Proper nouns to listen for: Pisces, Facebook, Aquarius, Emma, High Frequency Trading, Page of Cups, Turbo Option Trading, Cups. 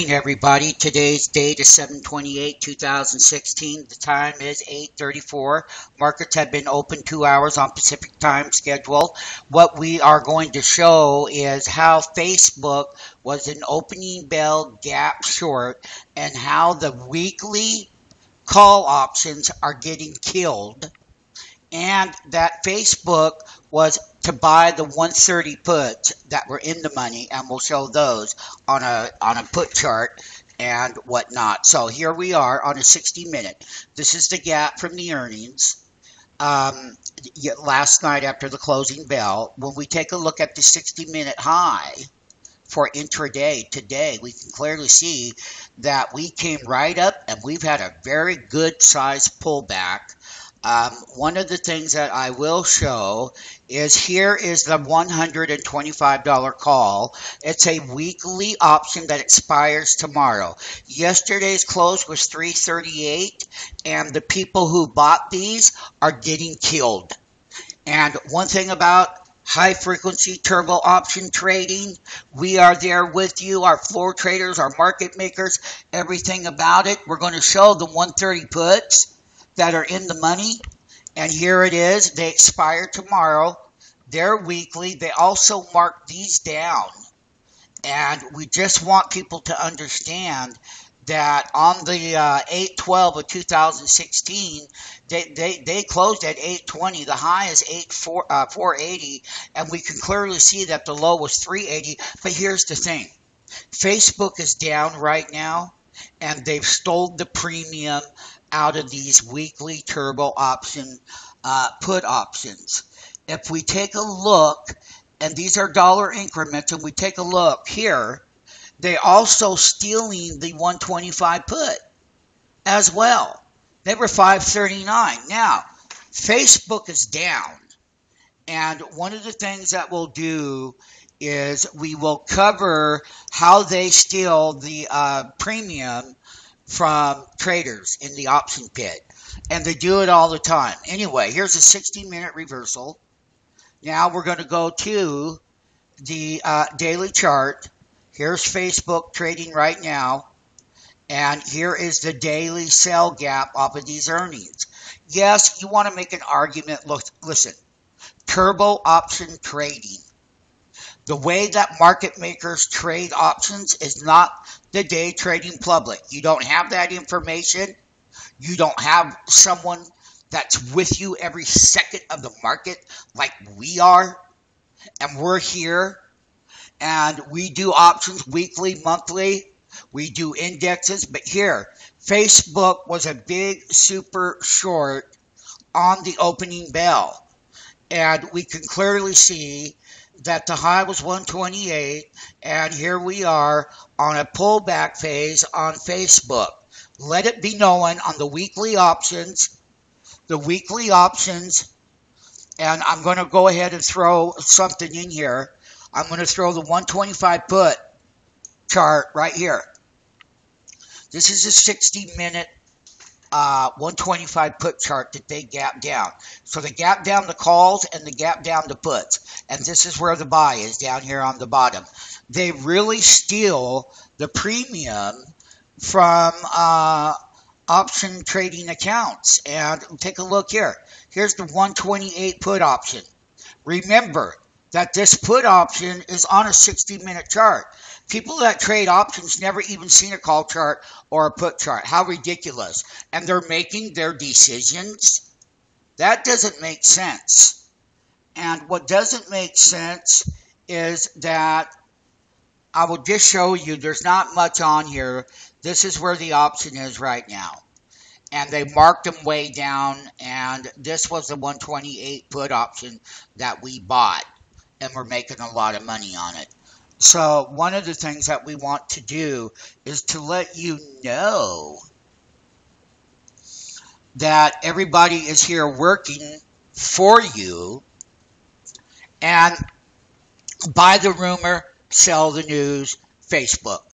morning, everybody. Today's date is 7/28/2016. The time is 8:34. Markets have been open 2 hours on Pacific time schedule. What we are going to show is how Facebook was an opening bell gap short and how the weekly call options are getting killed, and that Facebook was to buy the 130 puts that were in the money, and we'll show those on a put chart and whatnot. So here we are on a 60-minute. This is the gap from the earnings last night after the closing bell. When we take a look at the 60-minute high for intraday today, we can clearly see that we came right up, and we've had a very good size pullback. One of the things that I will show is here is the $125 call. It's a weekly option that expires tomorrow. Yesterday's close was $338, and the people who bought these are getting killed. And one thing about high frequency turbo option trading, we are there with you, our floor traders, our market makers, everything about it. We're going to show the 130 puts that are in the money, and here it is. They expire tomorrow. They're weekly. They also mark these down, and we just want people to understand that on the 8/12/2016, they closed at 820. The high is 480, and we can clearly see that the low was 380. But here's the thing: Facebook is down right now, and they've stole the premium out of these weekly turbo option put options. If we take a look, and these are dollar increments, and we take a look here, they also stealing the 125 put as well. They were 539. Now Facebook is down, and one of the things that we'll do is we will cover how they steal the premium from traders in the option pit, and they do it all the time. Anyway, here's a 60-minute reversal. Now we're going to go to the daily chart. Here's Facebook trading right now, and here is the daily sell gap off of these earnings. Yes, you want to make an argument. Look, listen, turbo option trading, the way that market makers trade options is not the day trading public. You don't have that information. You don't have someone that's with you every second of the market like we are. And we're here, and we do options weekly, monthly. We do indexes. But here, Facebook was a big super short on the opening bell, and we can clearly see that the high was 128, and here we are on a pullback phase on Facebook. Let it be known on the weekly options, and I'm going to go ahead and throw something in here. I'm going to throw the 125 put chart right here. This is a 60-minute 125 put chart that they gap down. So they gap down the calls and they gap down the puts, and this is where the buy is down here on the bottom. They really steal the premium from option trading accounts, and take a look here. Here's the 128 put option. Remember that this put option is on a 60-minute chart. People that trade options never even seen a call chart or a put chart. How ridiculous. And they're making their decisions. That doesn't make sense. And what doesn't make sense is that I will just show you there's not much on here. This is where the option is right now, and they marked them way down, and this was the 128 put option that we bought, and we're making a lot of money on it. So one of the things that we want to do is to let you know that everybody is here working for you, and buy the rumor, sell the news, Facebook.